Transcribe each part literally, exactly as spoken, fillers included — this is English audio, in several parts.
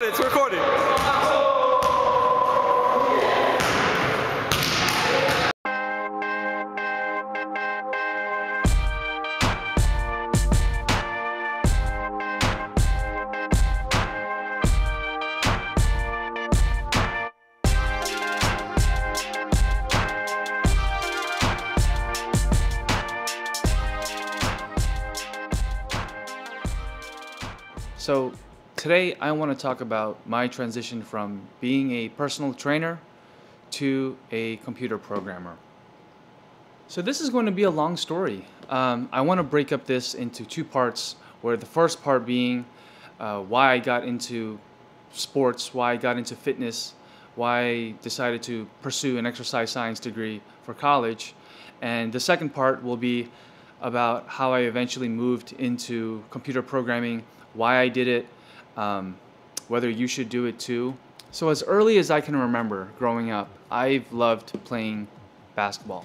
It's recorded. So today, I want to talk about my transition from being a personal trainer to a computer programmer. So this is going to be a long story. Um, I want to break up this into two parts, where the first part being uh, why I got into sports, why I got into fitness, why I decided to pursue an exercise science degree for college. And the second part will be about how I eventually moved into computer programming, why I did it, Um, whether you should do it too. So as early as I can remember growing up, I've loved playing basketball.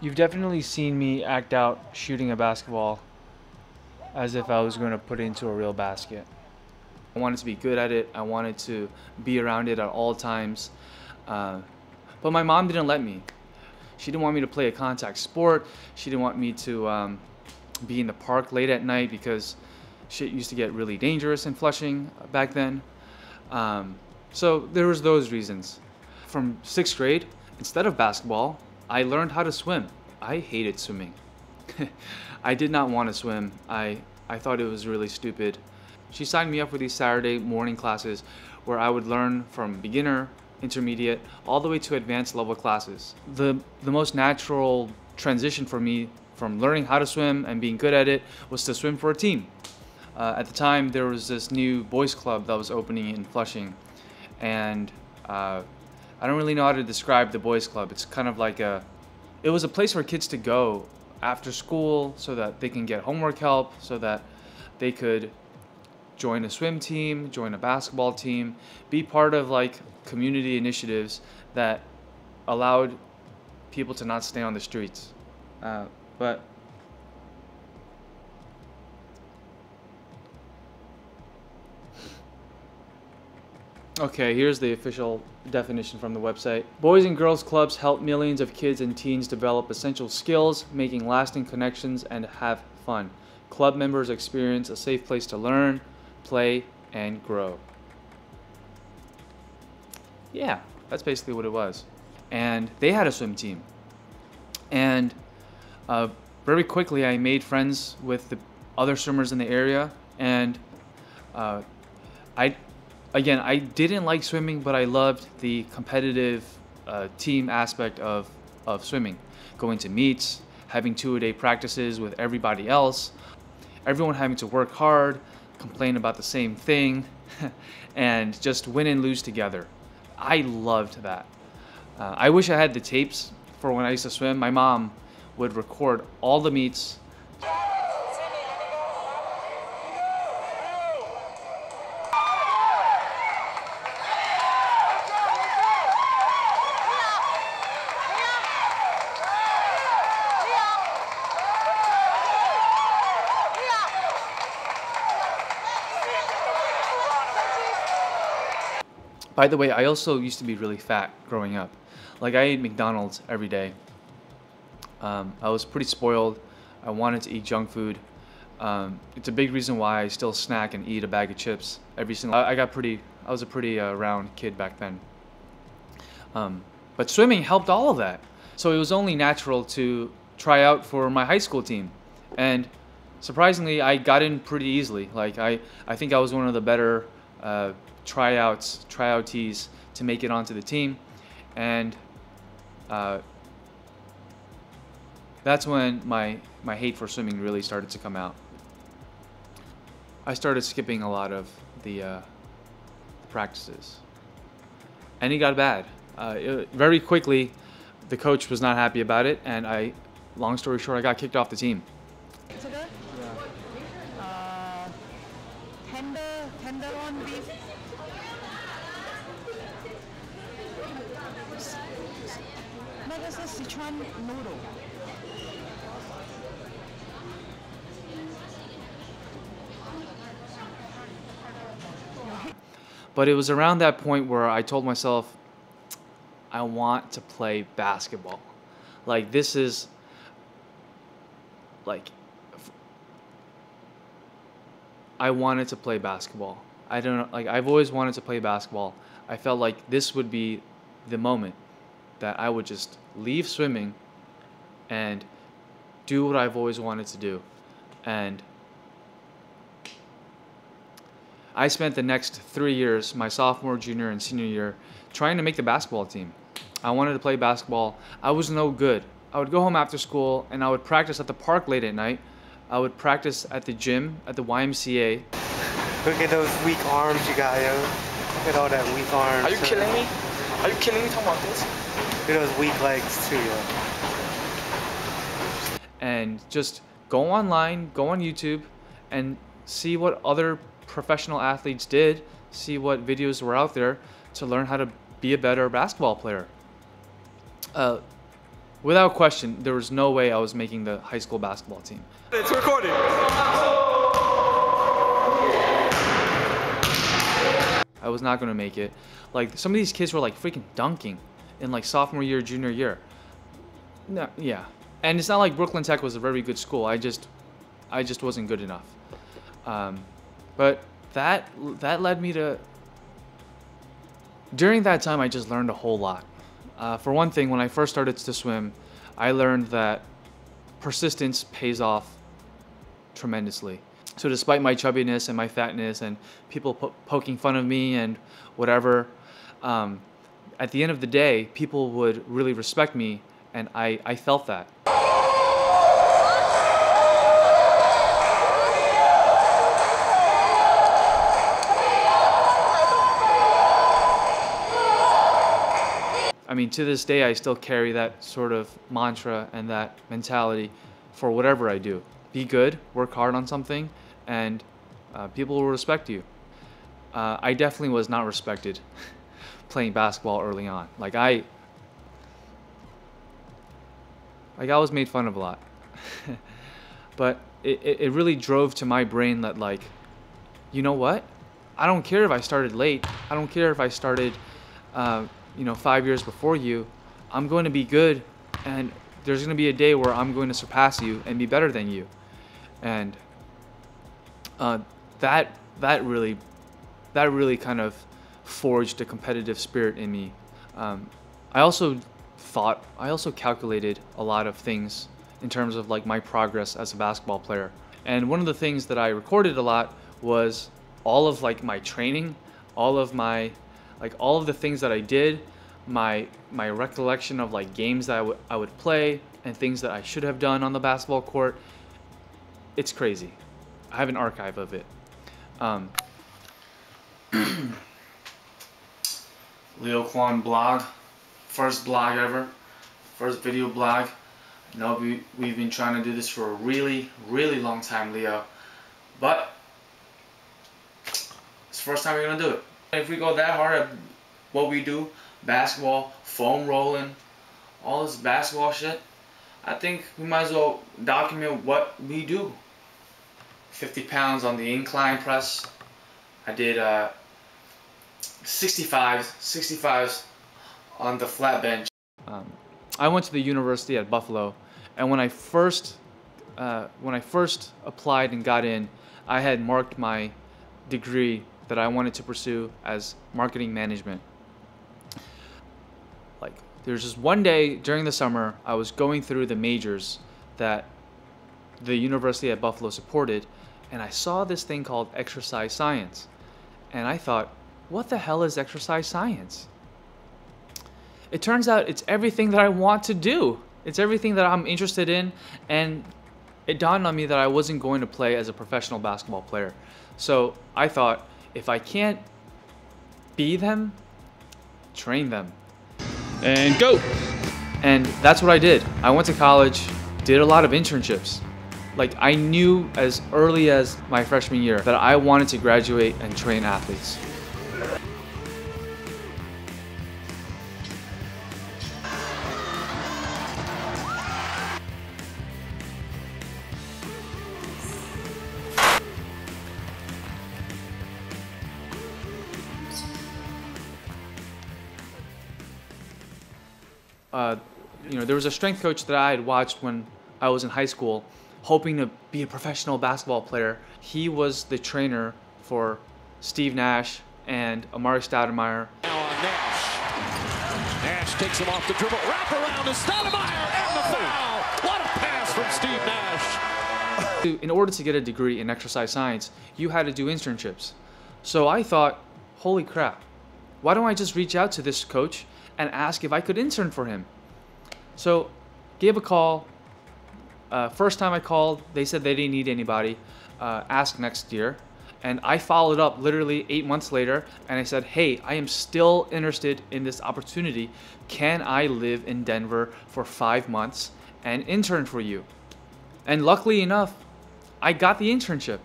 You've definitely seen me act out shooting a basketball as if I was going to put it into a real basket. I wanted to be good at it. I wanted to be around it at all times. Uh, but my mom didn't let me. She didn't want me to play a contact sport. She didn't want me to um, be in the park late at night because shit used to get really dangerous in Flushing back then. Um, so there was those reasons. From sixth grade, instead of basketball, I learned how to swim. I hated swimming. I did not want to swim. I, I thought it was really stupid. She signed me up for these Saturday morning classes where I would learn from beginner, intermediate, all the way to advanced level classes. The, the most natural transition for me from learning how to swim and being good at it was to swim for a team. Uh, at the time, there was this new boys club that was opening in Flushing, and uh, I don't really know how to describe the boys club. It's kind of like a, it was a place for kids to go after school so that they can get homework help, so that they could join a swim team, join a basketball team, be part of like community initiatives that allowed people to not stay on the streets. Uh, but. Okay, here's the official definition from the website. Boys and Girls Clubs help millions of kids and teens develop essential skills, making lasting connections, and have fun. Club members experience a safe place to learn, play, and grow. Yeah, that's basically what it was. And they had a swim team. And uh, very quickly, I made friends with the other swimmers in the area, and uh, I... Again, I didn't like swimming, but I loved the competitive uh, team aspect of, of swimming. Going to meets, having two-a-day practices with everybody else, everyone having to work hard, complain about the same thing, and just win and lose together. I loved that. Uh, I wish I had the tapes for when I used to swim. My mom would record all the meets. By the way, I also used to be really fat growing up. Like, I ate McDonald's every day. Um, I was pretty spoiled. I wanted to eat junk food. Um, it's a big reason why I still snack and eat a bag of chips every single. I, I got pretty. I was a pretty uh, round kid back then. Um, but swimming helped all of that. So it was only natural to try out for my high school team, and surprisingly, I got in pretty easily. Like I, I think I was one of the better. Uh, tryouts, tryoutees to make it onto the team, and uh, that's when my my hate for swimming really started to come out. I started skipping a lot of the uh, practices, and it got bad. Uh, it, very quickly, the coach was not happy about it, and I, long story short, I got kicked off the team. Sichuan noodle. But it was around that point where I told myself, I want to play basketball. Like, this is, like, I wanted to play basketball. I don't know, like, I've always wanted to play basketball. I felt like this would be the moment that I would just leave swimming and do what I've always wanted to do. And I spent the next three years, my sophomore, junior, and senior year, trying to make the basketball team. I wanted to play basketball. I was no good. I would go home after school and I would practice at the park late at night. I would practice at the gym, at the Y M C A. Look at those weak arms you got, yo. Look at all that weak arms. Are you kidding me? Are you kidding me talking about this? Look at those weak legs too, yo. And just go online, go on YouTube, and see what other professional athletes did, see what videos were out there to learn how to be a better basketball player. Uh, without question, there was no way I was making the high school basketball team. It's recorded. I was not going to make it. Like, some of these kids were like freaking dunking in like sophomore year, junior year. No, yeah. And it's not like Brooklyn Tech was a very good school. I just, I just wasn't good enough. Um, But that that led me to, during that time, I just learned a whole lot. Uh, for one thing, when I first started to swim, I learned that persistence pays off tremendously. So despite my chubbiness and my fatness and people po poking fun of me and whatever, um, at the end of the day, people would really respect me, and I, I felt that. I mean, to this day, I still carry that sort of mantra and that mentality for whatever I do. Be good, work hard on something, and uh, people will respect you. Uh, I definitely was not respected playing basketball early on. Like, I... Like, I was made fun of a lot. But it, it really drove to my brain that, like, you know what? I don't care if I started late. I don't care if I started... Uh, you know, five years before you, I'm going to be good, and there's going to be a day where I'm going to surpass you and be better than you. And uh, that that really that really kind of forged a competitive spirit in me. Um, I also thought, I also calculated a lot of things in terms of like my progress as a basketball player. And one of the things that I recorded a lot was all of like my training, all of my like all of the things that I did, my my recollection of like games that I would I would play and things that I should have done on the basketball court. It's crazy. I have an archive of it. Um, Leo Kwan blog, first blog ever, first video blog. I know we, we've been trying to do this for a really really long time, Leo, but it's the first time we're gonna do it. If we go that hard at what we do, basketball, foam rolling, all this basketball shit, I think we might as well document what we do. fifty pounds on the incline press. I did uh, sixty-fives, sixty-fives on the flat bench. Um, I went to the University at Buffalo, and when I first, uh, when I first applied and got in, I had marked my degree that I wanted to pursue as marketing management. Like, there's just one day during the summer, I was going through the majors that the University at Buffalo supported, and I saw this thing called exercise science. And I thought, what the hell is exercise science? It turns out it's everything that I want to do. It's everything that I'm interested in, and it dawned on me that I wasn't going to play as a professional basketball player. So I thought, if I can't be them, train them. And go! And that's what I did. I went to college, did a lot of internships. Like, I knew as early as my freshman year that I wanted to graduate and train athletes. uh, you know, there was a strength coach that I had watched when I was in high school, hoping to be a professional basketball player. He was the trainer for Steve Nash and Amar'i Stoudemire. Now on Nash. Nash takes him off the dribble. Wrap around to Stoudemire and the foul. What a pass from Steve Nash. In order to get a degree in exercise science, you had to do internships. So I thought, holy crap, why don't I just reach out to this coach and ask if I could intern for him? So gave a call. Uh, first time I called, they said they didn't need anybody. Uh, ask next year. And I followed up literally eight months later, and I said, hey, I am still interested in this opportunity. Can I live in Denver for five months and intern for you? And luckily enough, I got the internship.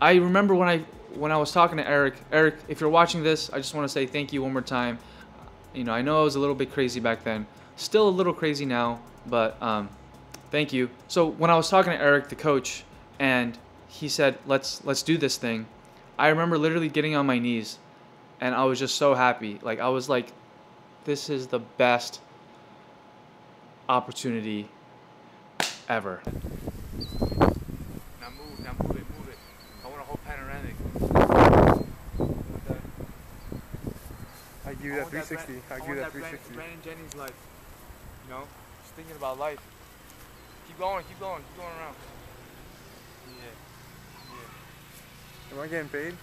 I remember when I when I was talking to Eric, Eric, if you're watching this, I just want to say thank you one more time. You know, I know I was a little bit crazy back then, still a little crazy now, but um, thank you. So when I was talking to Eric, the coach, and he said, let's let's do this thing. I remember literally getting on my knees, and I was just so happy. Like, I was like, this is the best opportunity ever. Now move, now move it, move it. I want a whole panoramic. I give you that three sixty. I give you that three sixty. Brandon Jennings' life, you know, just thinking about life. Keep going, keep going, keep going around. Yeah. Am I getting paid?